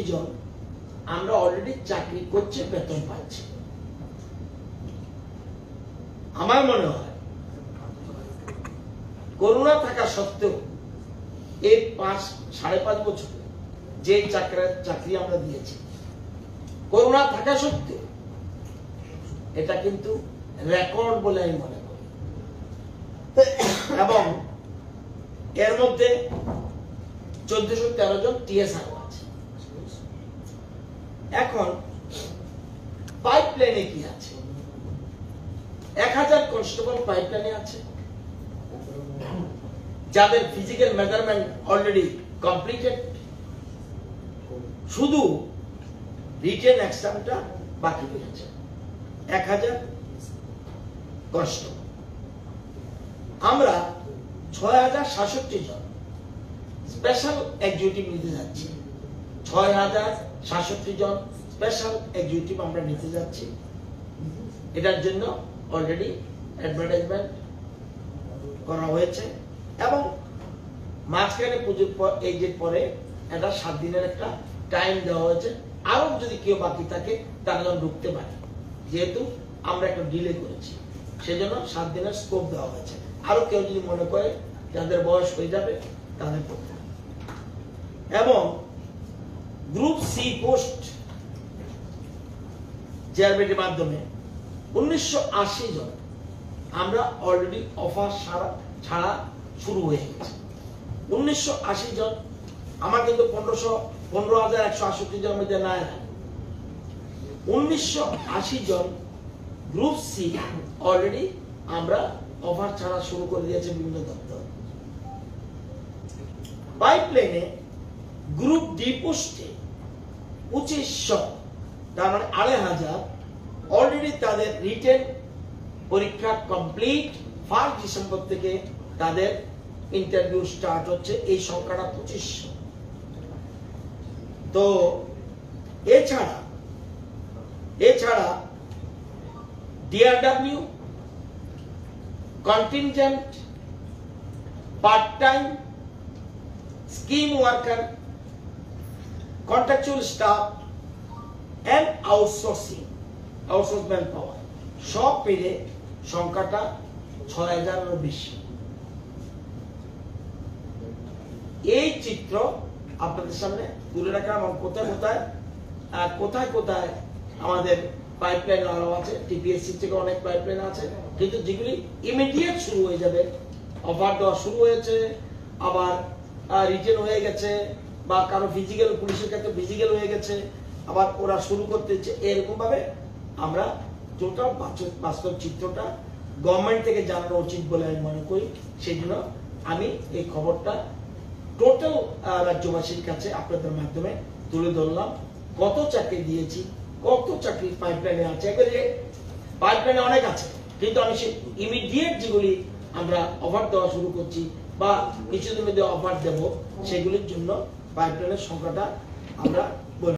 1413 जन TSR special executive নিতে যাচ্ছি ৬০৬৭ জন স্পেশাল এক্সিকিউটিভ আমরা নিতে যাচ্ছি। এটার জন্য অলরেডি অ্যাডভার্টাইজমেন্ট করা হয়েছে এবং মাঝখানে পুজোর পর এই যে পরে এটা 7 দিনের একটা টাইম দেওয়া হয়েছে। আরো যদি কেউ বাকি থাকে তাহলে ঢুকতে পারে, যেহেতু আমরা একটা ডিলে করেছি সেজন্য 7 দিনের স্কোপ দেওয়া হয়েছে। আরো কেউ যদি মনে করে যাদের বয়স হয়ে যাবে তাদের করতে। এবং ग्रुप सी पोस्ट जेआरबीटी माध्यमे 1980 जन आमरा अलरेडी अफार छाड़ा शुरू हो गए। 1980 जन आमार किन्तु 15,168 जन मध्य ना आए। 1980 जन ग्रुप सी अलरेडी आमरा अफार छाड़ा शुरू कर दिए विभिन्न दफ्तर। पाइपलाइने ग्रुप डी पोस्टे 2500 তার 2500 অলরেডি তাদের রিটেন পরীক্ষা কমপ্লিট। 1 ডিসেম্বর থেকে তাদের ইন্টারভিউ স্টার্ট হচ্ছে। এই সংখ্যাটা 2500। তো এছাড়া DRW contingent part time scheme worker Contractual staff and outsourcing manpower सब मिले संख्या 6000 चित्र आपनादेर सामने तुले राखलाम। कोथाय आमादेर पाइपलाइन आरो आछे टीपीएससी थेके अनेक पाइपलाइन आछे, किन्तु जेगुली इमिडिएट शुरू हो जाबे अफार देवा शुरू होयेछे आबार रिटेन हो गेछे বা কারো ফিজিক্যাল পুলিশের কাছে ফিজিক্যাল হয়ে গেছে আবার ওরা শুরু করতেছে। এরকম ভাবে আমরা টোটাল বাস্তব চিত্রটা गवर्नमेंट থেকে জানানো উচিত বলে আমি মনে করি। সেজন্য আমি এই খবরটা টোটাল রাজ্যবাসীর কাছে আপনাদের মাধ্যমে তুলে ধরলাম। কত চাকরি দিয়েছি, কত চাকরি পাইপলাইনে আছে, এগুলি পাইপলাইনে অনেক আছে, কিন্তু আমি ইমিডিয়েট যেগুলি আমরা অফার দেওয়া শুরু করছি বা কিছুদিনের মধ্যে অফার দেব সেগুলির জন্য পাইপলাইনের সংখ্যাটা আমরা